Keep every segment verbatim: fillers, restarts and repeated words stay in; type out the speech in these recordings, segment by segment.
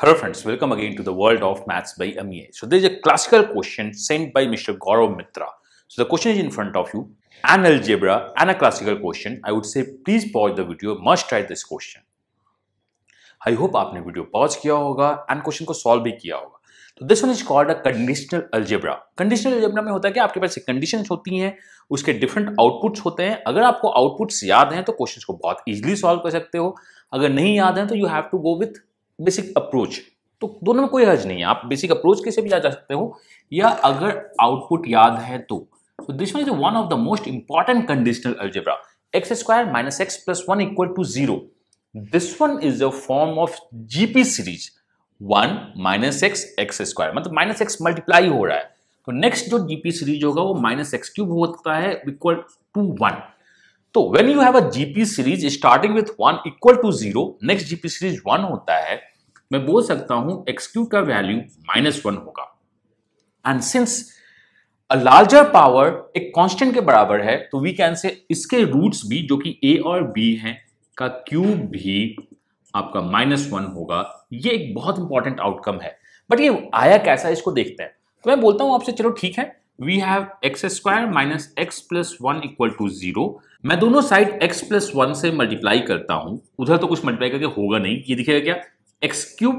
Hello friends, welcome again to the world of Maths by Amiya. So there is a classical question sent by Mister Gaurav Mitra. So the question is in front of you, an algebra and a classical question. I would say please pause the video, must try this question. I hope आपने video pause किया होगा and question को solve भी किया होगा. तो this one is called a conditional algebra. Conditional algebra में होता है कि आपके पास कंडीशंस होती हैं, उसके डिफरेंट आउटपुट्स होते हैं. अगर आपको आउटपुट्स याद हैं तो क्वेश्चंस को बहुत इजीली सॉल्व कर सकते हो. अगर नहीं याद हैं तो you have to go with basic approach. तो दोनों में कोई हर्ज नहीं है, आप बेसिक अप्रोच कैसे भी जा सकते हो, या अगर आउटपुट याद है तो. So this one is one of the most important conditional algebra. X square minus x plus one equal to zero. This one is a form of GP series. One minus x x square, मतलब minus x multiply हो रहा है. तो next जो GP series होगा वो minus x cube होता है इक्वल टू वन. तो when you have a GP series starting with one equal to zero, next GP series one होता है, मैं बोल सकता हूं एक्स क्यूब का वैल्यू माइनस वन होगा. And since a larger power एक कांस्टेंट के बराबर है, तो वी कैन से इसके रूट्स भी, जो कि ए और बी हैं, का क्यूब भी आपका माइनस वन होगा. ये एक बहुत इंपॉर्टेंट आउटकम है. बट ये आया कैसा, इसको देखते हैं. तो मैं बोलता हूं आपसे, चलो ठीक है, we have x square minus x plus one equal to zero. मैं दोनों साइड एक्स प्लस वन से मल्टीप्लाई करता हूं. उधर तो कुछ मल्टीप्लाई करके होगा नहीं, ये दिखेगा क्या, x cube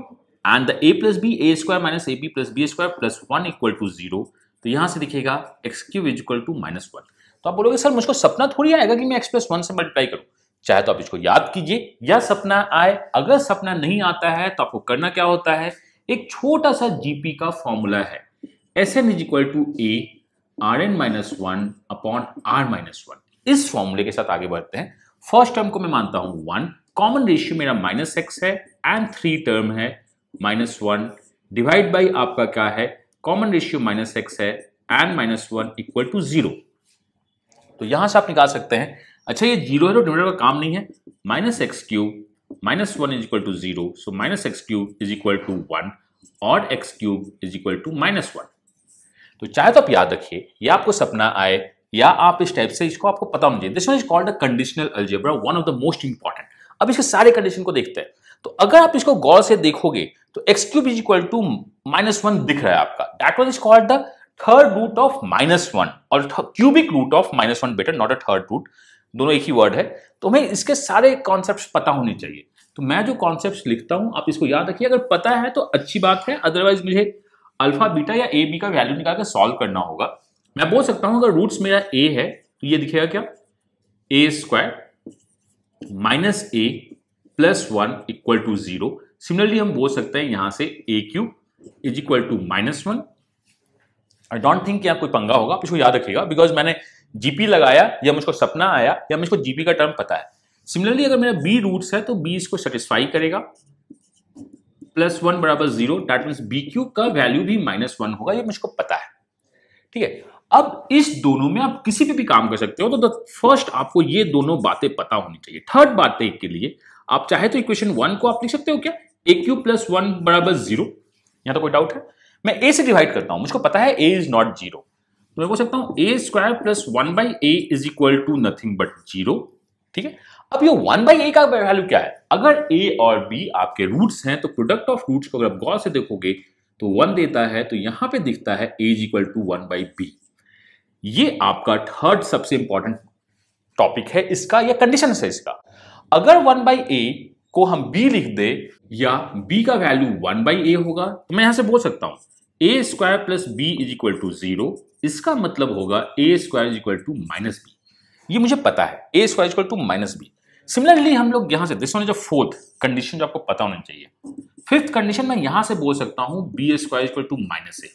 and the a plus b, a square minus a b plus b square plus one equal to zero. तो यहां से दिखेगा x cube is equal to minus one. तो आप बोलोगे सर मुझको सपना थोड़ी आएगा कि मैं एक्स प्लस वन से मल्टीप्लाई करूँ. चाहे तो आप इसको याद कीजिए या सपना आए. अगर सपना नहीं आता है तो आपको करना क्या होता है, एक छोटा सा जीपी का फॉर्मूला है, s n is equal to a r n minus one upon r minus one. इस फॉर्मूले के साथ आगे बढ़ते हैं. फर्स्ट टर्म को मैं मानता हूं वन, कॉमन रेशियो मेरा माइनस एक्स है एंड थ्री टर्म है माइनस वन, डिवाइड बाई आपका क्या है, कॉमन रेशियो माइनस एक्स है and minus one equal to zero. तो यहां से आप निकाल सकते हैं, अच्छा ये जीरो है तो डिनोमिनेटर का काम नहीं है, minus x cube minus one is equal to zero. So minus x cube is equal to one और x cube is equal to minus one. तो चाहे तो आप याद रखिए या आपको सपना आए या आप इस टाइप से इसको आपको पता होना चाहिए. This one is called a conditional algebra, one of the most important. अब इसके सारे कंडीशन को देखते हैं. तो अगर आप इसको गौर से देखोगे तो x cube is equal to minus one दिख रहा है आपका. That one is called the third root of minus one और cubic root of minus one, better not a third root, दोनों एक ही वर्ड है. तो हमें इसके सारे कॉन्सेप्ट्स पता होने चाहिए. तो मैं जो कॉन्सेप्ट्स लिखता हूं आप इसको याद रखिए. अगर पता है तो अच्छी बात है, अदरवाइज मुझे अल्फा बीटा या ए बी का वैल्यू निकाल कर सॉल्व करना होगा. मैं बोल सकता हूं अगर रूट्स मेरा ए है तो ये दिखेगा क्या, a square minus a plus one equal to zero. Similarly हम बोल सकते हैं यहां से a cube is equal to minus one. I don't think यहाँ कोई पंगा होगा, आप इसको याद रखिएगा, बिकॉज मैंने जीपी लगाया या मुझको सपना आया या मुझको जीपी का टर्म पता है. सिमिलरली अगर मेरा बी रूट्स है तो बी इसको सेटिस्फाई करेगा, प्लस वन बराबर zero. That means b cube का वैल्यू भी माइनस वन होगा, ये मुझको पता है. ठीक है, अब इस दोनों में आप किसी पे भी काम कर सकते हो. तो द फर्स्ट आपको ये दोनों बातें पता होनी चाहिए. थर्ड बात के लिए आप चाहे तो इक्वेशन वन को आप लिख सकते हो क्या, ए क्यूब प्लस वन बराबर जीरो. यहाँ तो कोई डाउट है, मैं ए से डिवाइड करता हूं, मुझको पता है ए इज नॉट जीरो. मैं बोल सकता हूं a square plus one by a is equal to nothing but zero. ठीक है, अब ये वन बाई ए का वैल्यू क्या है, अगर ए और बी आपके रूट्स हैं तो प्रोडक्ट ऑफ रूट्स को अगर आप गौर से देखोगे तो वन देता है. तो यहां पे दिखता है a is equal to one by b. ये आपका थर्ड सबसे इंपॉर्टेंट टॉपिक है इसका, या कंडीशन है इसका. अगर वन बाई ए को हम बी लिख दे या बी का वैल्यू वन बाई ए होगा, तो मैं यहां से बोल सकता हूं a square plus b is equal to zero. इसका मतलब होगा a square equal to minus b. ये मुझे पता है, a square equal to minus b. Similarly हम लोग यहां से, this one is a fourth condition जो आपको पता होना चाहिए. फिफ्थ कंडीशन मैं यहां से बोल सकता हूं b square equal to minus a.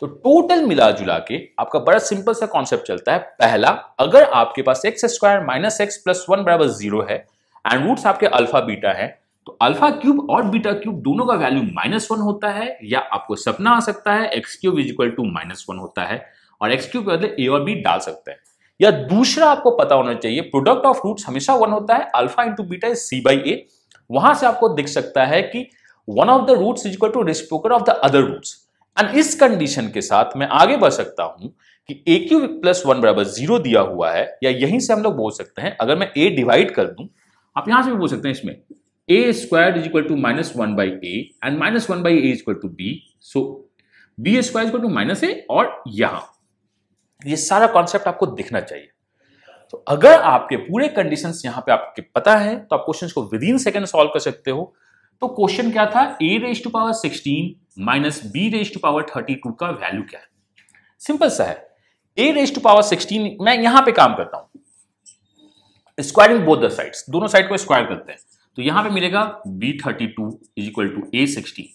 तो टोटल मिला जुला के आपका बड़ा सिंपल सा कॉन्सेप्ट चलता है. पहला, अगर आपके पास x square minus x plus one बराबर जीरो है एंड रूट्स आपके अल्फा बीटा है, तो अल्फा क्यूब और बीटा क्यूब दोनों का वैल्यू माइनस वन होता है, या आपको सपना आ सकता है x cube is equal to minus one होता है और एक्स क्यूब के बदले ए और बी डाल सकते हैं. या दूसरा आपको पता होना चाहिए, प्रोडक्ट ऑफ रूट्स हमेशा वन होता है, alpha into beta is c by a. वहां से आपको दिख सकता है कि one of the roots is equal to reciprocal of the other roots. And इस कंडीशन के साथ मैं आगे बढ़ सकता हूं कि ए क्यूब प्लस वन बराबर जीरो दिया हुआ है, या यहीं से हम लोग बोल सकते हैं, अगर मैं ए डिवाइड कर दूं, आप यहां से भी बोल सकते हैं इसमें a squared is equal to minus one by a and minus one by a is equal to b. So b squared is equal to minus a और यहाँ ये सारा कॉन्सेप्ट आपको दिखना चाहिए. तो अगर आपके पूरे कंडीशंस यहाँ पे आपके पता है तो आप क्वेश्चन को विद इन सेकेंड सॉल्व कर सकते हो. तो क्वेश्चन क्या था, a raise to power sixteen minus b raise to power thirty two का वैल्यू क्या है. सिंपल सा है. a raise to power sixteen मैं यहाँ पे काम करता हूँ स्क्वायरिंग बोथ द साइड्स, दोनों साइड को स्क्वायर करते हैं तो यहाँ पे मिलेगा B thirty two is equal to A sixteen.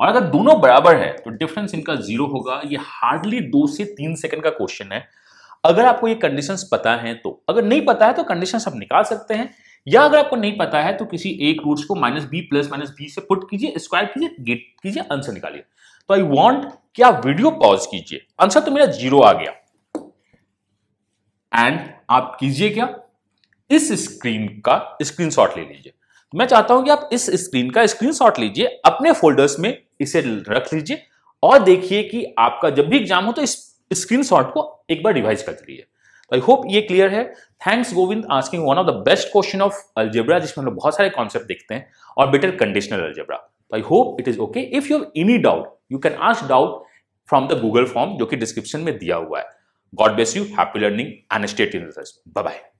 और अगर दोनों बराबर है तो डिफरेंस इनका जीरो होगा. ये हार्डली दो से तीन सेकंड का क्वेश्चन है. अगर आपको ये कंडीशंस पता है तो, अगर नहीं पता है तो कंडीशंस आप निकाल सकते हैं, या अगर आपको नहीं पता है तो किसी एक रूट्स को minus B plus minus B से पुट कीजिए, स्क्वायर कीजिए, गेट कीजिए, आंसर निकालिए. तो आई वॉन्ट कि आप वीडियो पॉज कीजिए. आंसर तो मेरा जीरो आ गया एंड आप कीजिए क्या, इस स्क्रीन का स्क्रीनशॉट ले लीजिए. मैं चाहता हूं कि आप इस स्क्रीन का स्क्रीनशॉट लीजिए, अपने फोल्डर्स में इसे रख लीजिए और देखिए कि आपका जब भी एग्जाम हो तो इस स्क्रीनशॉट को एक बार रिवाइज कर लीजिए. आई होप ये क्लियर है. Thanks Govind asking one of the best question of algebra जिसमें हम लोग बहुत सारे कॉन्सेप्ट देखते हैं और better conditional algebra. I hope it is okay. If you have any doubt you can ask doubt from the Google form जो कि डिस्क्रिप्शन में दिया हुआ है. God bless you, happy learning and stay tuned. Bye bye.